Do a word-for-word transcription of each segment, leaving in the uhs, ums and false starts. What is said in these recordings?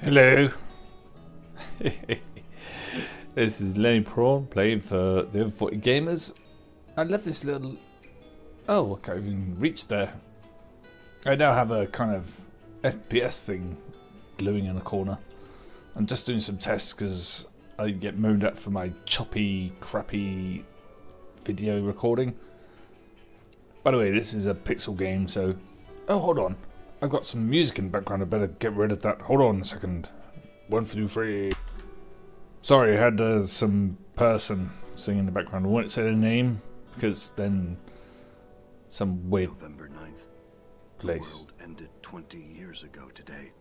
Hello. This is Lenny Prawn playing for The Other forty Gamers. I love this little... Oh, I can't even reach there. I now have a kind of F P S thing gluing in the corner. I'm just doing some tests because I get moaned at for my choppy, crappy video recording. By the way, this is a Pixel game, so... Oh, hold on. I've got some music in the background, I better get rid of that. Hold on a second. One, two, three. Sorry, I had uh, some person singing in the background. I won't say their name, because then some weird November ninth, place. The world ended twenty years ago today.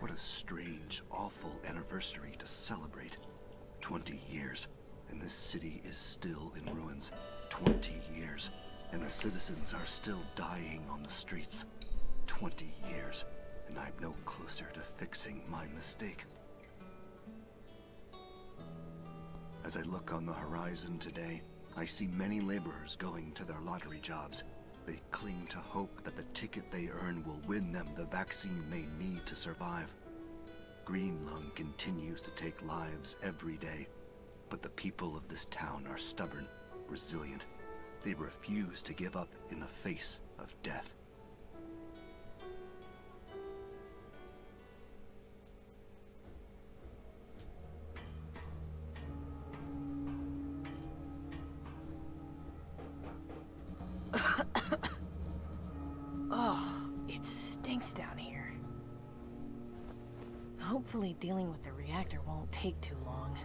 What a strange, awful anniversary to celebrate. twenty years, and this city is still in ruins. twenty years, and the citizens are still dying on the streets. twenty years, and I'm no closer to fixing my mistake. As I look on the horizon today, I see many laborers going to their lottery jobs. They cling to hope that the ticket they earn will win them the vaccine they need to survive. Green Lung continues to take lives every day, but the people of this town are stubborn, resilient. They refuse to give up in the face of death. Hopefully dealing with the reactor won't take too long.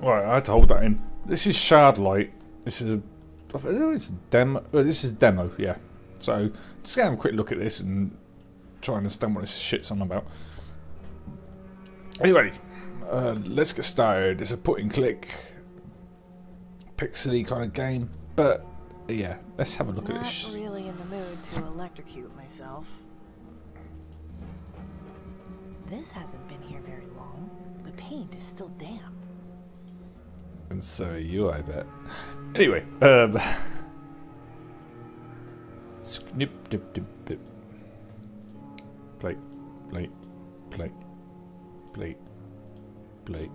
Right, I had to hold that in. This is Shardlight. This is a it's demo. Well, this is demo, yeah. So just gonna have a quick look at this and try and understand what this shit's on about. Anyway, uh, let's get started. It's a put and click, pixely kind of game, but yeah, let's have a look Not at this. Not really in the mood to electrocute myself. This hasn't been here very long. The paint is still damp. And so are you, I bet. Anyway, um... Snip, dip, dip, dip. Plate, plate, plate, plate, plate,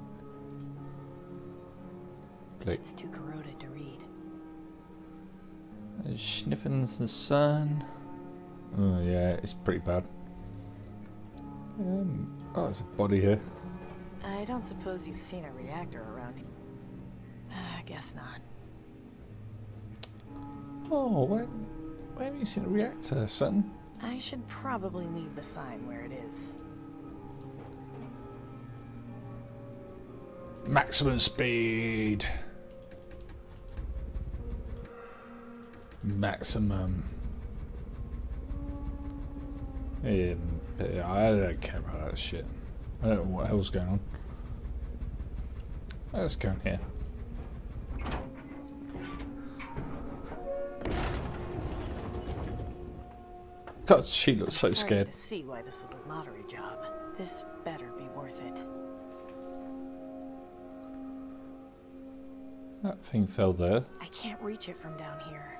plate. It's too corroded to read. There's sniffins and sun. Oh yeah, it's pretty bad. Um, oh, there's a body here. I don't suppose you've seen a reactor around here. I uh, guess not. Oh, where, where have you seen a reactor, son? I should probably leave the sign where it is. Maximum speed. Maximum. Um. Yeah, I don't care about that shit. I don't know what the hell's going on. Let's go in here. God, she looks so scared. I see why this was a lottery job. This better be worth it. That thing fell there. I can't reach it from down here.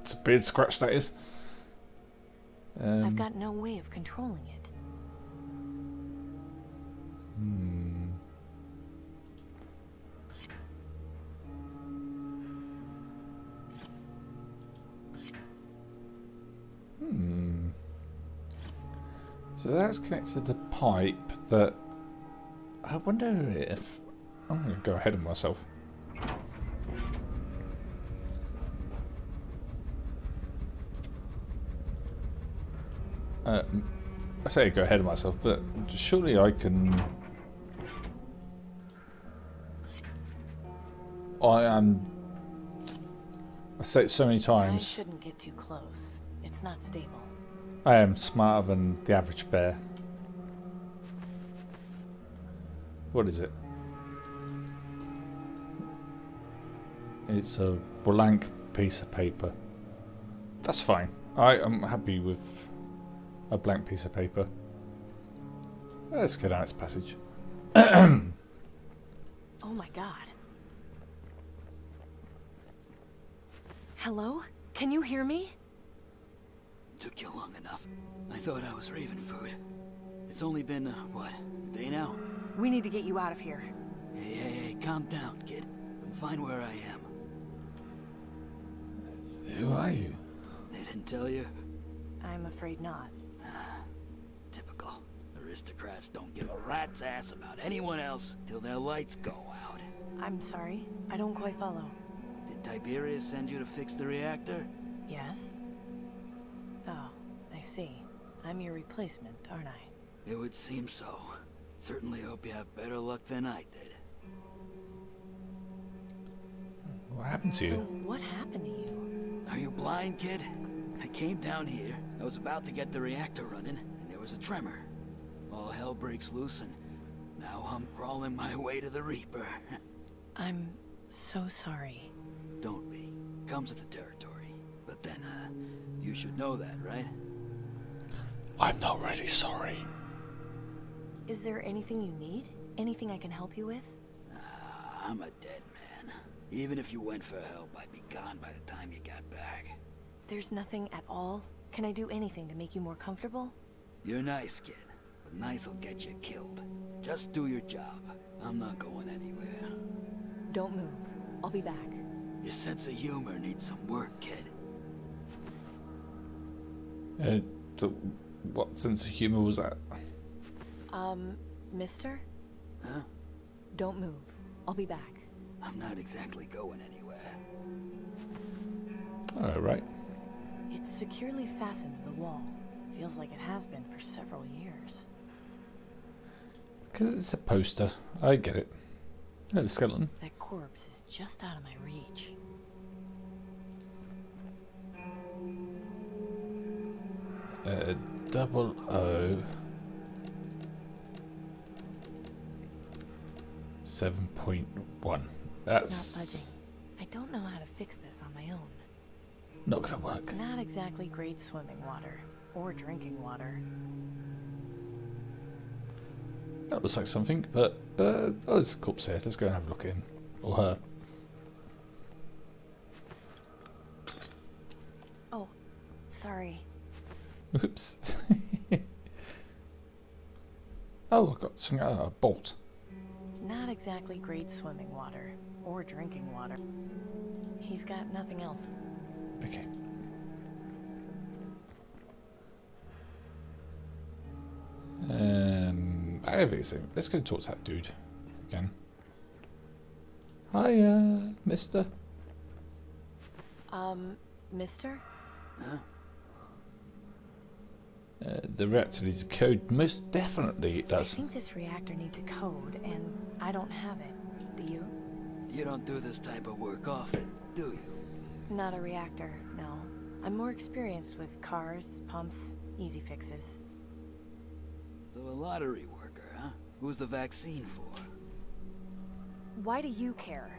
It's a beard scratch, that is. Um, I've got no way of controlling it. Hmm. Hmm. So that's connected to the pipe that... I wonder if... I'm going to go ahead of myself. Uh, I say I go ahead of myself, but surely I can... I am... I say it so many times. I shouldn't get too close. It's not stable. I am smarter than the average bear. What is it? It's a blank piece of paper. That's fine. I am happy with... a blank piece of paper. Let's go down its passage. Oh my god. Hello? Can you hear me? took you long enough. I thought I was raven food. It's only been, uh, what, a day now? We need to get you out of here. Hey, hey, hey, calm down, kid. I'm fine where I am. Who are you? They didn't tell you? I'm afraid not. Typical. Aristocrats don't give a rat's ass about anyone else till their lights go out. I'm sorry. I don't quite follow. Did Tiberius send you to fix the reactor? Yes. Oh, I see. I'm your replacement, aren't I? It would seem so. Certainly hope you have better luck than I did. What happened to you? So what happened to you? Are you blind, kid? I came down here. I was about to get the reactor running, and there was a tremor. All hell breaks loose, and now I'm crawling my way to the Reaper. I'm so sorry. Don't be. Comes with the territory. But then, uh, you should know that, right? I'm not really sorry. Is there anything you need? Anything I can help you with? Uh, I'm a dead man. Even if you went for help, I'd be gone by the time you got back. There's nothing at all? Can I do anything to make you more comfortable? You're nice, kid. But nice will get you killed. Just do your job. I'm not going anywhere. Don't move. I'll be back. Your sense of humor needs some work, kid. Uh, the, what sense of humor was that? Um, mister? Huh? Don't move. I'll be back. I'm not exactly going anywhere. Alright. It's securely fastened to the wall. Feels like it has been for several years. Because it's a poster. I get it. Hello, skeleton. That corpse is just out of my reach. Uh, double O. Seven point one. That's it's not budging. I don't know how to fix this on my own. Not gonna work. Not exactly great swimming water or drinking water. That looks like something, but uh, oh, there's a corpse here. Let's go and have a look in. Or her. Oh, sorry. Oops. Oh, I got some uh, a bolt. Not exactly great swimming water or drinking water. He's got nothing else. Okay. Um, I have everything. Let's go talk to that dude again. Hi, uh, mister. Um, mister? Huh? Uh, the reactor needs a code. Most definitely it does. I think this reactor needs a code, and I don't have it. Do you? You don't do this type of work often, do you? Not a reactor, no. I'm more experienced with cars, pumps, easy fixes. So a lottery worker, huh? Who's the vaccine for? Why do you care?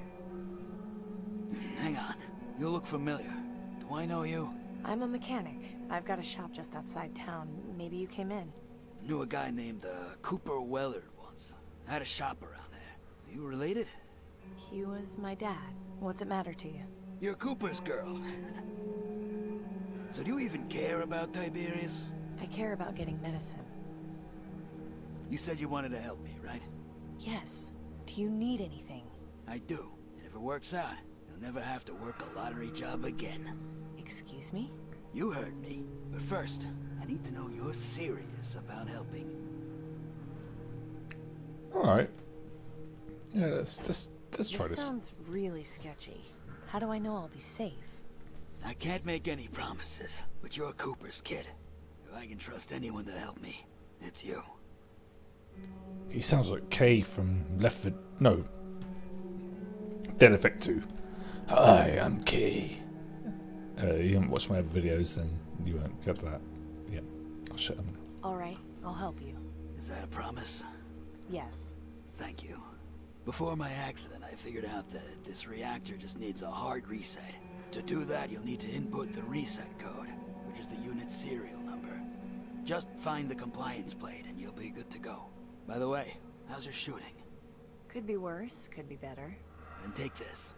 Hang on. You look familiar. Do I know you? I'm a mechanic. I've got a shop just outside town. Maybe you came in. I knew a guy named uh, Cooper Wellard once. I had a shop around there. Are you related? He was my dad. What's it matter to you? You're Cooper's girl. So do you even care about Tiberius? I care about getting medicine. You said you wanted to help me, right? Yes. Do you need anything? I do. And if it works out, you'll never have to work a lottery job again. Excuse me? You heard me. But first, I need to know you're serious about helping. Alright. Yeah, let's, let's, let's try this. This sounds really sketchy. How do I know I'll be safe? I can't make any promises, but you're Cooper's kid. If I can trust anyone to help me, it's you. He sounds like Kay from Left four Dead. No. Dead Effect two. Hi, I'm Kay. Uh, you haven't watched my other videos, then you won't get that. Yeah. I'll shut him. Alright, I'll help you. Is that a promise? Yes. Thank you. Before my accident, I figured out that this reactor just needs a hard reset. To do that, you'll need to input the reset code, which is the unit's serial number. Just find the compliance plate and you'll be good to go. By the way, how's your shooting? Could be worse, could be better. And take this.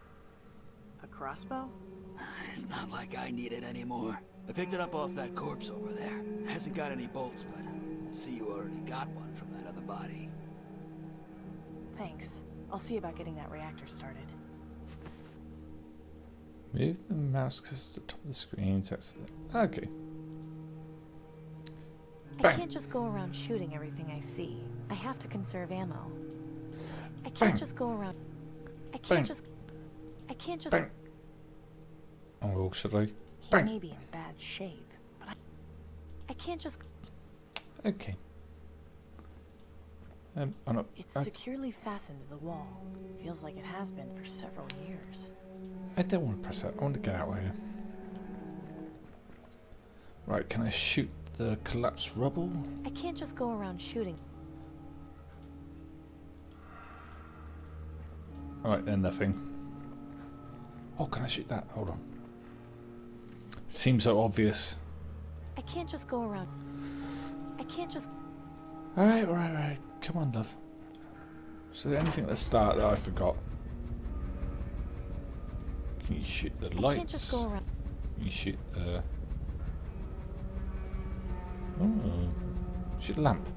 A crossbow? It's not like I need it anymore. I picked it up off that corpse over there. Hasn't got any bolts, but I see you already got one from that other body. Thanks. I'll see about getting that reactor started. Move the mouse to the top of the screen to access it. Okay. Bang. I can't just go around shooting everything I see. I have to conserve ammo. I can't Bang. just go around. I can't Bang. just. I can't just. Bang. Oh, should I? He may be in bad shape, but I, I can't just. Okay. Um, I'm not. It's I... securely fastened to the wall. Feels like it has been for several years. I don't want to press that. I want to get out of here. Right, can I shoot the collapsed rubble? I can't just go around shooting. Alright then, nothing. Oh, can I shoot that? Hold on. Seems so obvious. I can't just go around. I can't just. Alright, alright, alright. Come on, love. So, is there anything at the start that I forgot? Can you shoot the lights? I can't just go around. You shoot the. Oh. Shoot the lamp.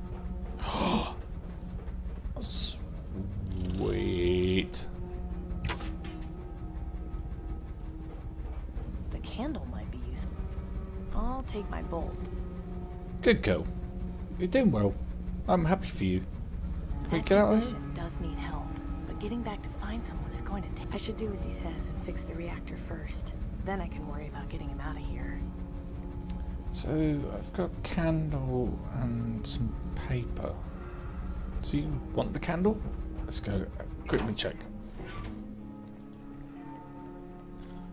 Sweet. The candle might be useful. I'll take my bolt. Good girl. You're doing well. I'm happy for you. Can we get out of here? Does need help. Getting back to find someone is going to take. I should do as he says and fix the reactor first. Then I can worry about getting him out of here. So I've got a candle and some paper. Do you want the candle? Let's go quickly check.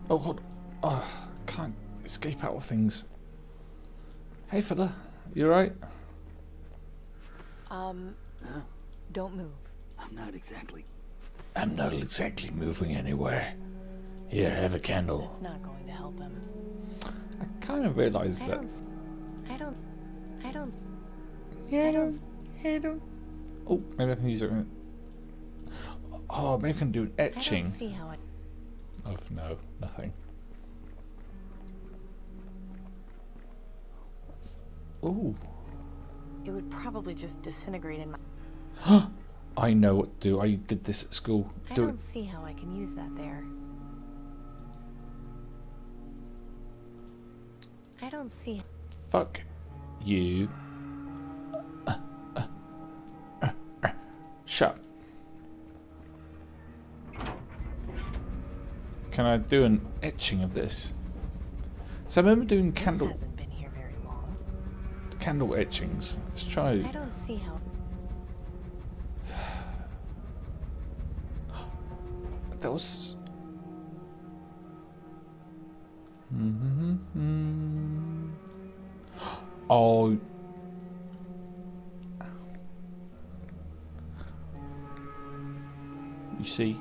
Oh, hold. Oh, can't escape out of things. Hey, fella, you alright? Um, huh? Don't move. I'm not exactly. I'm not exactly moving anywhere. Here, have a candle. It's not going to help him. I kind of realized I that. Don't, I don't. I don't. Yeah, I don't. I don't. Oh, maybe I can use it. Oh, maybe I can do an etching. I don't see how it. Oh no, nothing. Oh. It would probably just disintegrate in my. Huh. I know what to do. I did this at school. I do don't it. see how I can use that there. I don't see. Fuck you. Uh, uh, uh, uh, shut. Can I do an etching of this? So I remember doing this candle. Hasn't been here very long. Candle etchings. Let's try. I don't see how. That was. Mm-hmm. Oh. You see,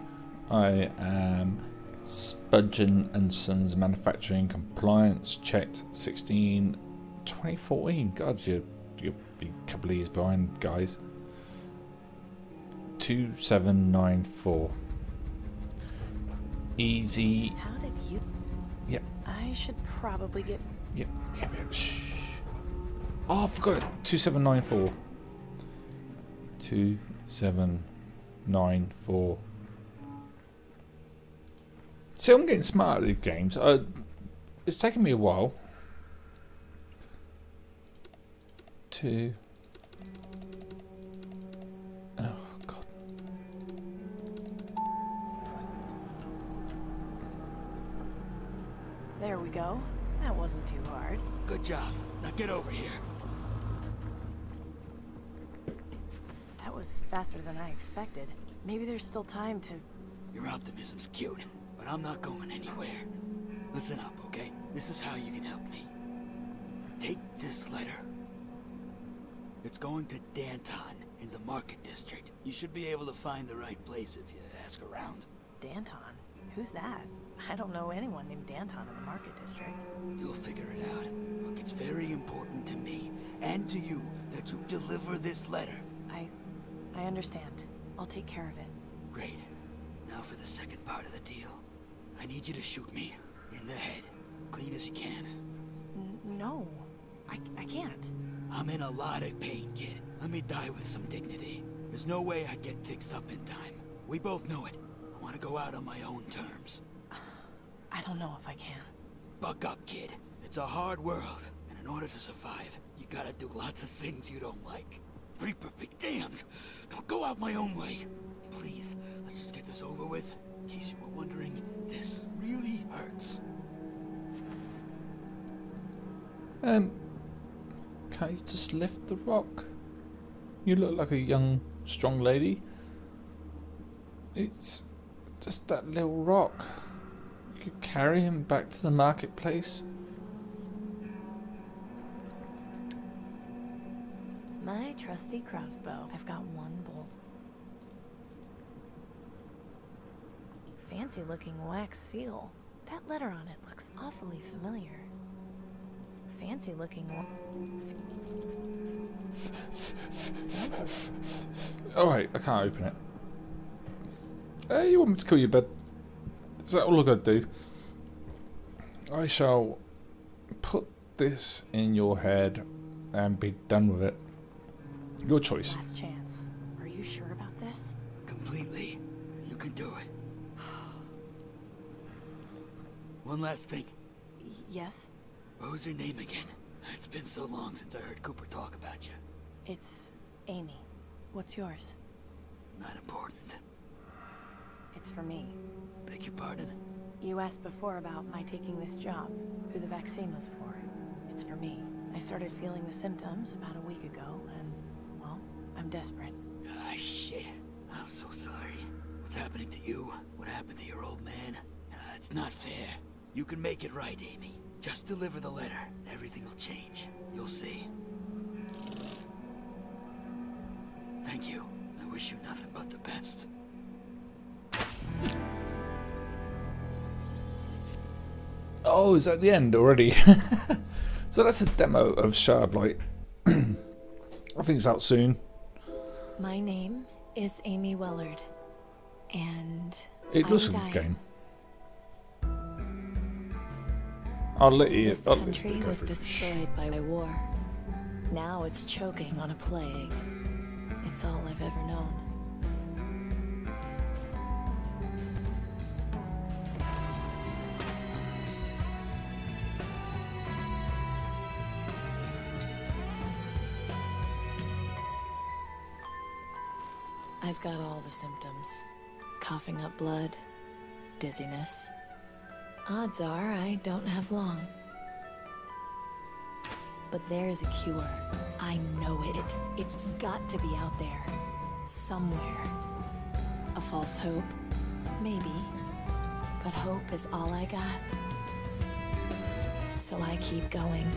I am Spudgeon and Sons Manufacturing compliance checked sixteen twenty fourteen. God, you're, you're a couple of years behind, guys. two seven nine four. Easy. How did you? Yep. I should probably get. Yep. Here we go. Shh. Oh, I forgot it. Two seven nine four. Two seven nine four. See, I'm getting smart at these games. Uh, it's taken me a while. Two. There we go. That wasn't too hard. Good job. Now get over here. That was faster than I expected. Maybe there's still time to. Your optimism's cute, but I'm not going anywhere. Listen up, okay? This is how you can help me. Take this letter. It's going to Danton in the market district. You should be able to find the right place if you ask around. Danton? Who's that? I don't know anyone named Danton in the market district. You'll figure it out. Look, it's very important to me and to you that you deliver this letter. I... I understand. I'll take care of it. Great. Now for the second part of the deal. I need you to shoot me in the head, clean as you can. No, I, I can't. I'm in a lot of pain, kid. Let me die with some dignity. There's no way I'd get fixed up in time. We both know it. I want to go out on my own terms. I don't know if I can. Buck up, kid. It's a hard world, and in order to survive, you gotta do lots of things you don't like. Reaper be damned! Don't go out my own way! Please, let's just get this over with. In case you were wondering, this really hurts. Um, can't you just lift the rock? You look like a young, strong lady. It's just that little rock. You could carry him back to the marketplace. My trusty crossbow. I've got one bolt. Fancy looking wax seal. That letter on it looks awfully familiar. Fancy looking one. Alright, I can't open it. Hey, you want me to kill you, bud? Is that all I gotta do? I shall put this in your head and be done with it. Your choice. Last chance. Are you sure about this? Completely. You can do it. One last thing. Y yes? What was your name again? It's been so long since I heard Cooper talk about you. It's Amy. What's yours? Not important. It's for me. Beg your pardon? You asked before about my taking this job, who the vaccine was for. It's for me. I started feeling the symptoms about a week ago, and I'm desperate. Ah, shit. I'm so sorry. What's happening to you? What happened to your old man? Uh, it's not fair. You can make it right, Amy. Just deliver the letter. Everything will change. You'll see. Thank you. I wish you nothing but the best. Oh, is that the end already? So that's a demo of Shardlight. I think it's out soon. My name is Amy Wellard, and it looks like a game. I'll let you. This I'll country let you was destroyed by war. Now it's choking on a plague. It's all I've ever known. I've got all the symptoms. Coughing up blood, dizziness. Odds are I don't have long. But there's a cure. I know it. It's got to be out there. Somewhere. A false hope? Maybe. But hope is all I got. So I keep going.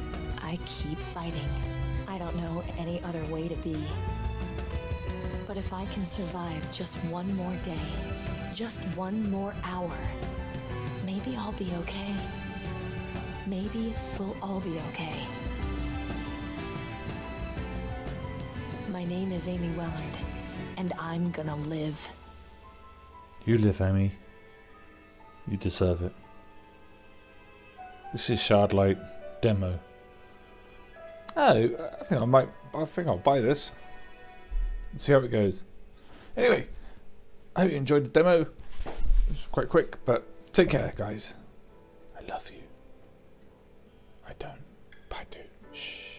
I keep fighting. I don't know any other way to be. But if I can survive just one more day, just one more hour, maybe I'll be okay. Maybe we'll all be okay. My name is Amy Wellard, and I'm gonna live. You live, Amy. You deserve it. This is Shardlight demo. Oh, I think I might. I think I'll buy this. See how it goes. Anyway, I hope you enjoyed the demo. It was quite quick, but take care, guys. I love you. I don't, but I do. Shh.